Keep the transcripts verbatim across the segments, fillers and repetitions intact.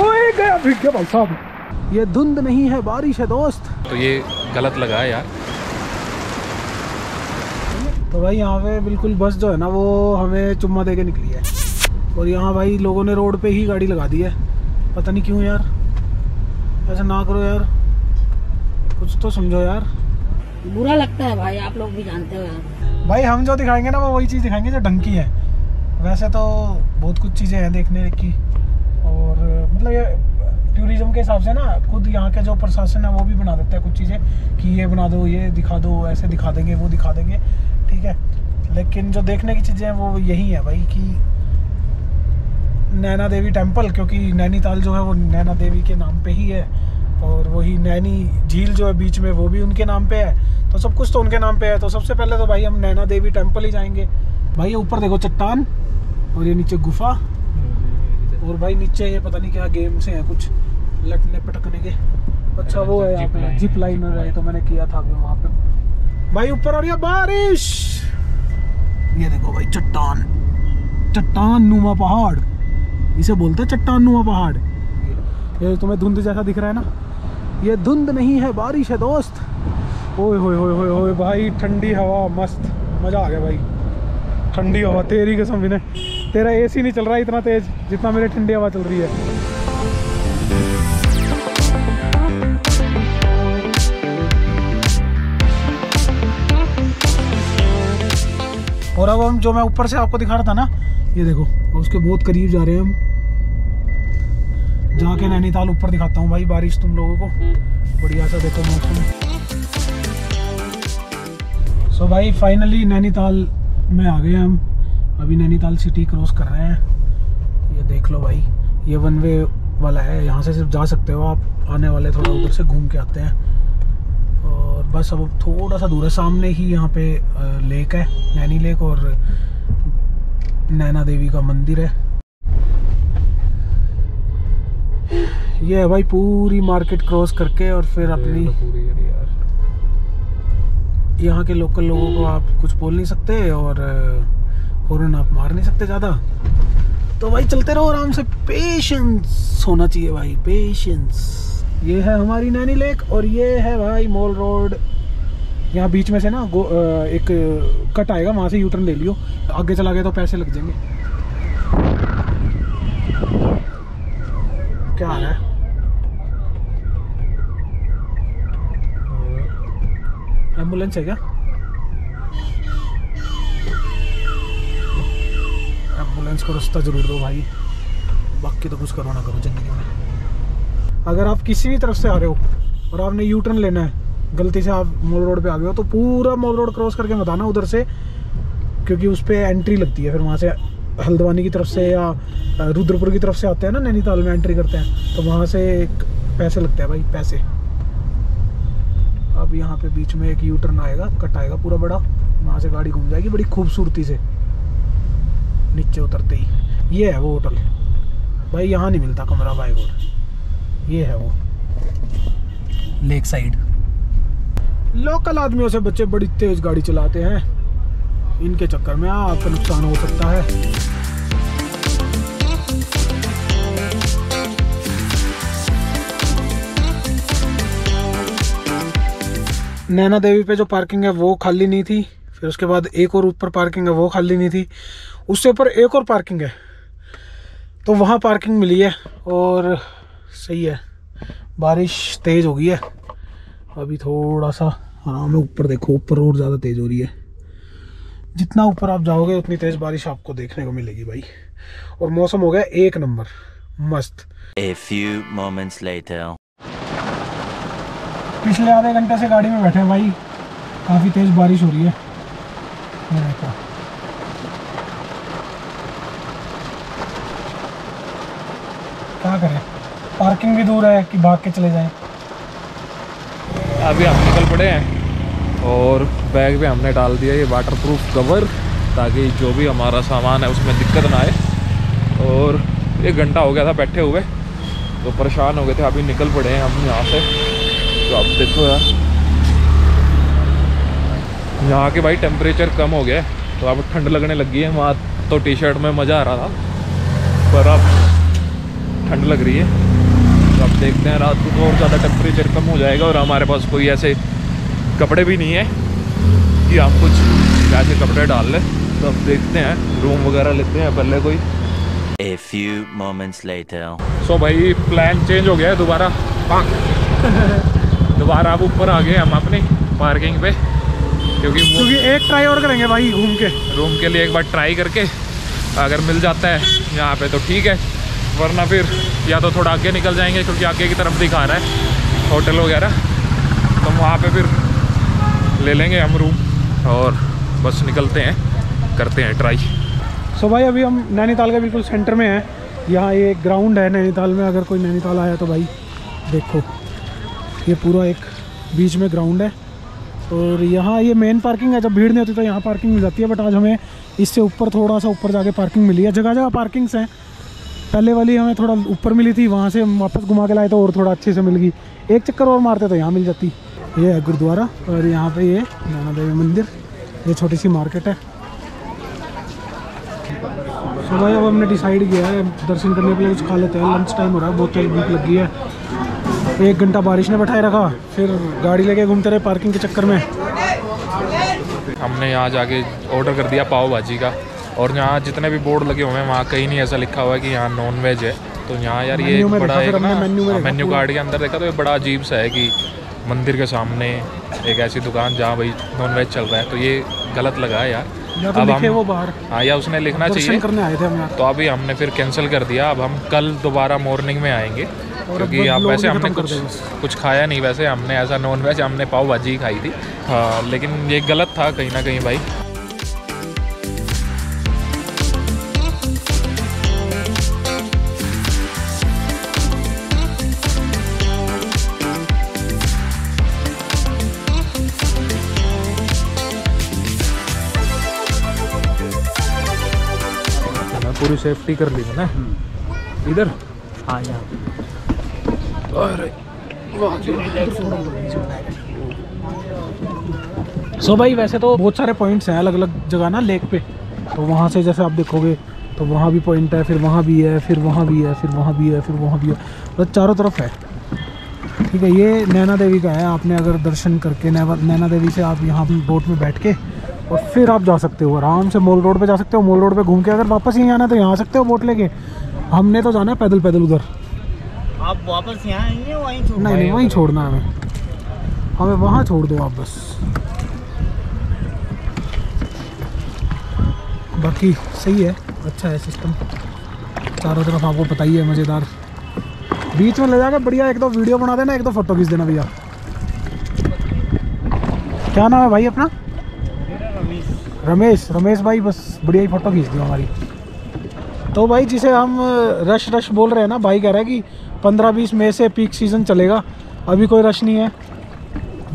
ओए गया भीग गया भाई साहब। ये धुंध नहीं है, बारिश है दोस्त। तो ये गलत लगा यार। तो भाई यहाँ पे बिल्कुल बस जो है ना वो हमें चुम्मा दे के निकली है। और यहाँ भाई लोगों ने रोड पे ही गाड़ी लगा दी है, पता नहीं क्यों यार। ऐसा ना करो यार, कुछ तो समझो यार। बुरा लगता है भाई, आप लोग भी जानते हो यार। भाई हम जो दिखाएंगे ना वो वही चीज़ दिखाएंगे जो ढंकी है। वैसे तो बहुत कुछ चीज़ें हैं देखने की, और मतलब ये टूरिज़्म के हिसाब से ना खुद यहाँ के जो प्रशासन है वो भी बना देता है कुछ चीज़ें कि ये बना दो, ये दिखा दो, ऐसे दिखा देंगे, वो दिखा देंगे, ठीक है। लेकिन जो देखने की चीज़ें हैं वो यही है भाई कि नैना देवी टेम्पल, क्योंकि नैनीताल जो है वो नैना देवी के नाम पे ही है, और वही नैनी झील जो है बीच में वो भी उनके नाम पे है, तो सब कुछ तो उनके नाम पे है। तो सबसे पहले तो भाई हम नैना देवी टेम्पल ही जाएंगे। भाई ये ऊपर देखो चट्टान, और ये नीचे गुफा, और भाई नीचे ये पता नहीं क्या गेम्स हैं कुछ लटने पटकने के। अच्छा वो है यहाँ पे जिप लाइन है, तो मैंने किया था अभी वहाँ पे भाई ऊपर। और यह बारिश, ये देखो भाई चट्टान, चट्टान नुमा पहाड़, इसे बोलते हैं चट्टान नुमा पहाड़। ये तुम्हें धुंध जैसा दिख रहा है ना, ये धुंध नहीं है, बारिश है दोस्त। ओए होए होए होए होए भाई, ठंडी हवा, मस्त मज़ा आ गया भाई। ठंडी हवा तेरी कसम विनय, तेरा एसी नहीं चल रहा है इतना तेज़ जितना मेरी ठंडी हवा चल रही है। और अब हम जो मैं ऊपर से आपको दिखा रहा था ना, ये देखो उसके बहुत करीब जा रहे हैं हम। जाके नैनीताल ऊपर दिखाता हूँ भाई बारिश तुम लोगों को, बढ़िया सा देखो मौसम। सो भाई फाइनली नैनीताल में आ गए हम। अभी नैनीताल सिटी क्रॉस कर रहे हैं। ये देख लो भाई, ये वन वे वाला है, यहाँ से सिर्फ जा सकते हो आप। आने वाले थोड़ा उधर से घूम के आते हैं। और बस अब थोड़ा सा दूर है, सामने ही यहाँ पे लेक है, नैनी लेक, और नैना देवी का मंदिर है। ये है भाई पूरी मार्केट क्रॉस करके, और फिर अपनी यहाँ के लोकल लोगों को आप कुछ बोल नहीं सकते, और हॉर्न आप मार नहीं सकते ज़्यादा। तो भाई चलते रहो आराम से, पेशेंस होना चाहिए भाई, पेशेंस। ये है हमारी नैनी लेक, और ये है भाई मॉल रोड। यहाँ बीच में से ना गो एक कट आएगा, वहाँ से यू टर्न ले लियो, आगे चला गया तो पैसे लग जाएंगे। क्या आ रहा है एम्बुलेंस है क्या? एम्बुलेंस को रास्ता जरूर दो भाई, बाकी तो कुछ करो ना करो जिंदगी में। अगर आप किसी भी तरफ से आ रहे हो और आपने यू टर्न लेना है, गलती से आप मॉल रोड पे आ गए हो, तो पूरा मॉल रोड क्रॉस करके मत आना उधर से, क्योंकि उस पर एंट्री लगती है। फिर वहाँ से हल्द्वानी की तरफ से या रुद्रपुर की तरफ से आते हैं ना नैनीताल में, एंट्री करते हैं, तो वहाँ से पैसे लगते हैं भाई, पैसे। अब यहाँ पे बीच में एक यू टर्न आएगा, कट आएगा पूरा बड़ा, वहाँ से गाड़ी घूम जाएगी बड़ी खूबसूरती से। नीचे उतरते ही ये है वो होटल भाई, यहाँ नहीं मिलता कमरा भाई, और ये है वो लेक साइड। लोकल आदमियों से बच्चे बड़ी तेज गाड़ी चलाते हैं, इनके चक्कर में आपका नुकसान हो सकता है। नैना देवी पे जो पार्किंग है वो खाली नहीं थी, फिर उसके बाद एक और ऊपर पार्किंग है वो खाली नहीं थी, उससे ऊपर एक और पार्किंग है तो वहाँ पार्किंग मिली है। और सही है, बारिश तेज हो गई है अभी, थोड़ा सा आराम है। ऊपर देखो, ऊपर और ज़्यादा तेज़ हो रही है, जितना ऊपर आप जाओगे उतनी तेज़ बारिश आपको देखने को मिलेगी भाई। और मौसम हो गया एक नंबर, मस्त। A few moments later. पिछले आधे घंटे से गाड़ी में बैठे हैं भाई, काफ़ी तेज़ बारिश हो रही है। क्या करें, पार्किंग भी दूर है कि भाग के चले जाएं। अभी हम निकल पड़े हैं और बैग भी हमने डाल दिया ये वाटरप्रूफ कवर, ताकि जो भी हमारा सामान है उसमें दिक्कत ना आए। और एक घंटा हो गया था बैठे हुए, तो परेशान हो गए थे, अभी निकल पड़े हैं हम यहाँ से। तो आप देखो यार, यहाँ के भाई टेम्परेचर कम हो गया है, तो अब ठंड लगने लगी है। वहाँ तो टी शर्ट में मज़ा आ रहा था, पर अब ठंड लग रही है। तो आप देखते हैं रात को तो और ज़्यादा टेम्परेचर कम हो जाएगा और हमारे पास कोई ऐसे कपड़े भी नहीं है कि आप कुछ ऐसे कपड़े डाल लें। तो आप देखते हैं रूम वगैरह लेते हैं पहले कोई। A few moments later. सो भाई प्लान चेंज हो गया है दोबारा दोबारा आप ऊपर आ गए हम अपनी पार्किंग पे, क्योंकि क्योंकि एक ट्राई और करेंगे भाई घूम के रूम के लिए। एक बार ट्राई करके अगर मिल जाता है यहाँ पे तो ठीक है, वरना फिर या तो थोड़ा आगे निकल जाएंगे क्योंकि आगे की तरफ दिखा रहा है होटल वगैरह, तो वहाँ पे फिर ले लेंगे हम रूम और बस निकलते हैं, करते हैं ट्राई। सो भाई अभी हम नैनीताल का बिल्कुल सेंटर में हैं। यहाँ ये एक ग्राउंड है नैनीताल में, अगर कोई नैनीताल आया तो भाई देखो ये पूरा एक बीच में ग्राउंड है और यहाँ ये मेन पार्किंग है। जब भीड़ नहीं होती तो यहाँ पार्किंग मिल जाती है, बट आज हमें इससे ऊपर थोड़ा सा ऊपर जाके पार्किंग मिली है। जगह जगह पार्किंग्स हैं, पहले वाली हमें थोड़ा ऊपर मिली थी, वहाँ से वापस घुमा के लाए तो और थोड़ा अच्छे से मिल गई। एक चक्कर और मारते तो यहाँ मिल जाती। ये है गुरुद्वारा और यहाँ पे ये नैना देवी मंदिर, ये छोटी सी मार्केट है। सुबह अब हमने डिसाइड किया है दर्शन करने के लिए कुछ खा लेते हैं, लंच टाइम हो रहा है, बहुत तेज भूख लगी है। एक घंटा बारिश ने बैठाए रखा, फिर गाड़ी लेके घूमते रहे पार्किंग के चक्कर में। हमने यहाँ जाके ऑर्डर कर दिया पाव भाजी का, और यहाँ जितने भी बोर्ड लगे हुए हैं वहाँ कहीं नहीं ऐसा लिखा हुआ है कि यहाँ नॉन वेज है। तो यहाँ यार ये एक बड़ा एक ना मेन्यू कार्ड के अंदर देखा तो ये बड़ा अजीब सा है कि मंदिर के सामने एक ऐसी दुकान जहाँ भाई नॉन वेज चल रहा है, तो ये गलत लगा है यार। अब हम वो बाहर हाँ या उसने लिखना चाहिए, तो अभी हमने फिर कैंसिल कर दिया। अब हम कल दोबारा मॉर्निंग में आएँगे, क्योंकि आप वैसे हमने कुछ कुछ खाया नहीं, वैसे हमने ऐसा नॉन वेज, हमने पाव भाजी खाई थी हाँ, लेकिन ये गलत था कहीं ना कहीं भाई। पूरी सेफ्टी कर ली ना इधर आ जा। सो भाई वैसे तो बहुत सारे पॉइंट्स हैं अलग अलग जगह ना लेक पे, तो वहाँ से जैसे आप देखोगे तो वहाँ भी पॉइंट है, फिर वहाँ भी है, फिर वहाँ भी है, फिर वहाँ भी है, फिर वहाँ भी है, और चारों तरफ है। ठीक है, ये नैना देवी का है। आपने अगर दर्शन करके नैना देवी से आप यहाँ बोट में बैठ के और फिर आप जा सकते हो आराम से मॉल रोड पर जा सकते हो। मॉल रोड पर घूम के अगर वापस यहीं आना है तो यहाँ आ सकते हो बोट लेके। हमने तो जाना है पैदल पैदल उधर। आप वापस यहाँ आएंगे वहीं छोड़ना? नहीं नहीं वहीं छोड़ना है हमें, हमें वहाँ छोड़ दो आप बस। बाकी सही है, अच्छा है सिस्टम, चारों तरफ आपको पता ही है मज़ेदार। बीच में ले जाकर बढ़िया एक दो वीडियो बना देना, एक दो फोटो खींच देना भैया। क्या नाम है भाई अपना? रमेश। रमेश रमेश भाई बस बढ़िया ही फोटो खींच दो हमारी। तो भाई जिसे हम रश रश बोल रहे हैं ना, भाई कह रहा है कि पंद्रह बीस मई से पीक सीज़न चलेगा, अभी कोई रश नहीं है,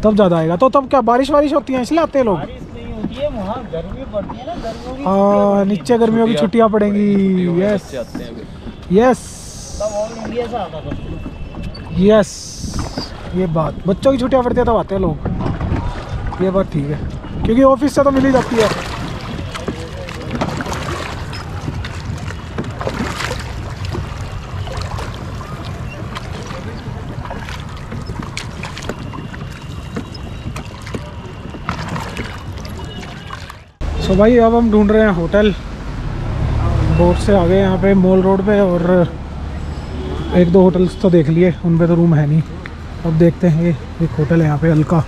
तब ज़्यादा आएगा। तो तब क्या बारिश वारिश होती है इसलिए आते हैं लोग? बारिश नहीं होती है वहाँ, गर्मी पड़ती है ना, गर्मियों की हाँ, नीचे गर्मियों की छुट्टियाँ पड़ेंगी। यस यस यस ये बात, बच्चों की छुट्टियाँ पड़ती है तब आते हैं लोग, ये बात ठीक है, क्योंकि ऑफिस से तो मिल ही जाती है। सो so भाई अब हम ढूंढ रहे हैं होटल, बोर्ड से आ गए यहाँ पे मॉल रोड पे, और एक दो होटल्स तो देख लिए, उन पे तो रूम है नहीं। अब देखते हैं, एक होटल है यहाँ पे अलका,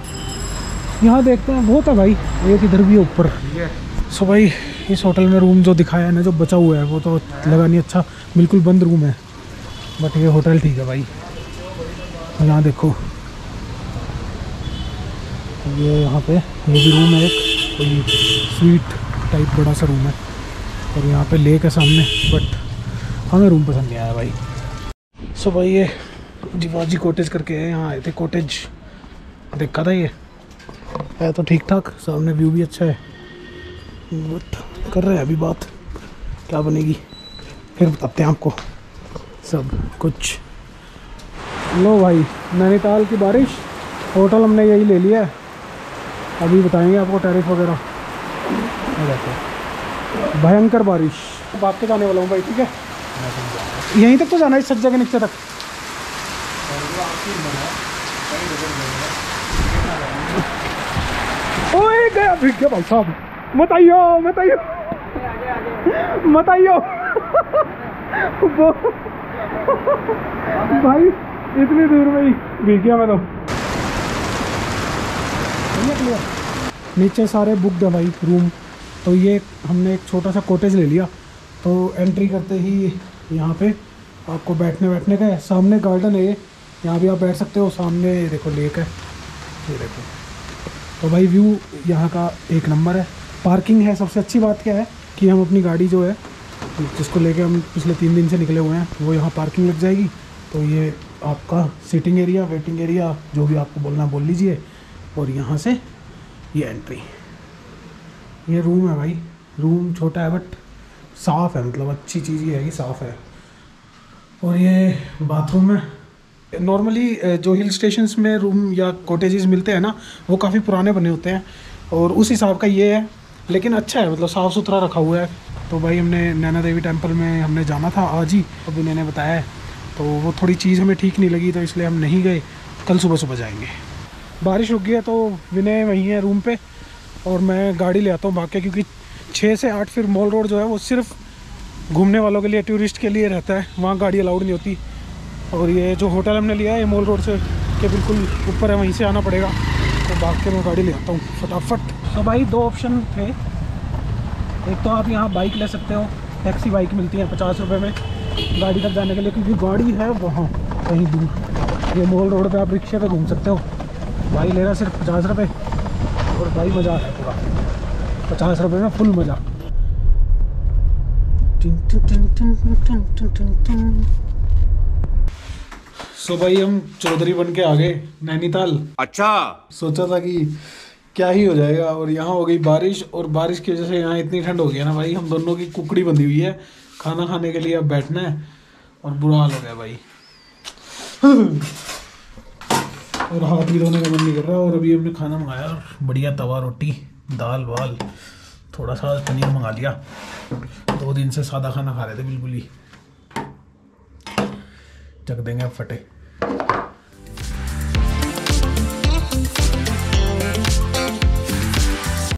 यहाँ देखते हैं। बहुत है भाई, एक इधर भी ऊपर। सो so भाई इस होटल में रूम जो दिखाया है ना, जो बचा हुआ है वो तो लगा नहीं, अच्छा बिल्कुल बंद रूम है, बट ये होटल ठीक है भाई। यहाँ देखो ये यहाँ पे ये भी रूम है, एक कोई स्वीट टाइप बड़ा सा रूम है, और यहाँ पे लेक है सामने, बट हमें रूम पसंद नहीं आया भाई। सो so भाई ये जिवाजी कॉटेज करके है, यहाँ आए थे, कॉटेज देखा था, ये है तो ठीक ठाक, सामने व्यू भी अच्छा है, बट कर रहे हैं अभी बात, क्या बनेगी फिर बताते हैं आपको सब कुछ। लो भाई नैनीताल की बारिश, होटल हमने यही ले लिया है, अभी बताएंगे आपको टैरिफ वगैरह। भयंकर बारिश, भाग के जाने वाला हूँ भाई, ठीक है। यहीं तक तो जाना है, छत जगह नीचे तक। ओए गया भीग गया भाई साहब, मत आइयो मत आइयो मत आइयो भाई, इतनी दूर में ही भीग गया मैं तो। नीचे सारे बुक है भाई रूम, तो ये हमने एक छोटा सा कॉटेज ले लिया। तो एंट्री करते ही यहाँ पे आपको बैठने बैठने का है, सामने गार्डन है, यहाँ भी आप बैठ सकते हो। सामने देखो लेक है, ये देखो। तो भाई व्यू यहाँ का एक नंबर है, पार्किंग है। सबसे अच्छी बात क्या है कि हम अपनी गाड़ी जो है, जिसको लेके हम पिछले तीन दिन से निकले हुए हैं, वो यहाँ पार्किंग लग जाएगी। तो ये आपका सिटिंग एरिया, वेटिंग एरिया, जो भी आपको बोलना बोल लीजिए। और यहाँ से ये एंट्री, ये रूम है भाई। रूम छोटा है बट साफ़ है, मतलब अच्छी चीज़ ये है कि साफ़ है। और ये बाथरूम है। नॉर्मली जो हिल स्टेशंस में रूम या कॉटेजेस मिलते हैं ना, वो काफ़ी पुराने बने होते हैं, और उस हिसाब का ये है, लेकिन अच्छा है, मतलब साफ़ सुथरा रखा हुआ है। तो भाई हमने नैना देवी टेम्पल में हमने जाना था आज ही, तो विनय ने बताया है। तो वो थोड़ी चीज़ हमें ठीक नहीं लगी, तो इसलिए हम नहीं गए, कल सुबह सुबह जाएँगे। बारिश रुक गई है, तो विनय वहीं है रूम पर, और मैं गाड़ी ले आता हूँ भाग के, क्योंकि छः से आठ फिर मॉल रोड जो है वो सिर्फ घूमने वालों के लिए, टूरिस्ट के लिए रहता है, वहाँ गाड़ी अलाउड नहीं होती। और ये जो होटल हमने लिया है, ये मॉल रोड से के बिल्कुल ऊपर है, वहीं से आना पड़ेगा। तो भाग के मैं गाड़ी ले आता हूँ फटाफट। तो भाई दो ऑप्शन थे, एक तो आप यहाँ बाइक ले सकते हो, टैक्सी बाइक मिलती है पचास रुपये में गाड़ी तक जाने के लिए, क्योंकि गाड़ी है वहाँ कहीं दूर। ये मॉल रोड पर आप रिक्शे पर घूम सकते हो, भाई ले रहा सिर्फ पचास रुपये, और भाई मज़ा है पूरा, पचास रुपये में फुल मज़ा। सो so भाई हम चौधरी बन के आ गए नैनीताल। अच्छा, सोचा था कि क्या ही हो जाएगा, और यहाँ हो गई बारिश, और बारिश की वजह से यहाँ इतनी ठंड हो गई है ना भाई, हम दोनों की कुकड़ी बंधी हुई है। खाना खाने के लिए अब बैठना है, और बुरा हाल हो गया भाई, और हाथ भी धोने का मन नहीं कर रहा। और अभी हमने खाना मंगाया, बढ़िया तवा रोटी, दाल वाल, थोड़ा सा पनीर मंगा लिया। दो दिन से सादा खाना खा रहे थे, बिल्कुल ही चख देंगे अब फटे।